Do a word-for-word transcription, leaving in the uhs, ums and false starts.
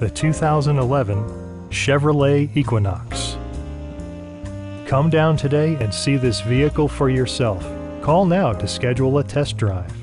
the two thousand eleven Chevrolet Equinox. Come down today and see this vehicle for yourself. Call now to schedule a test drive.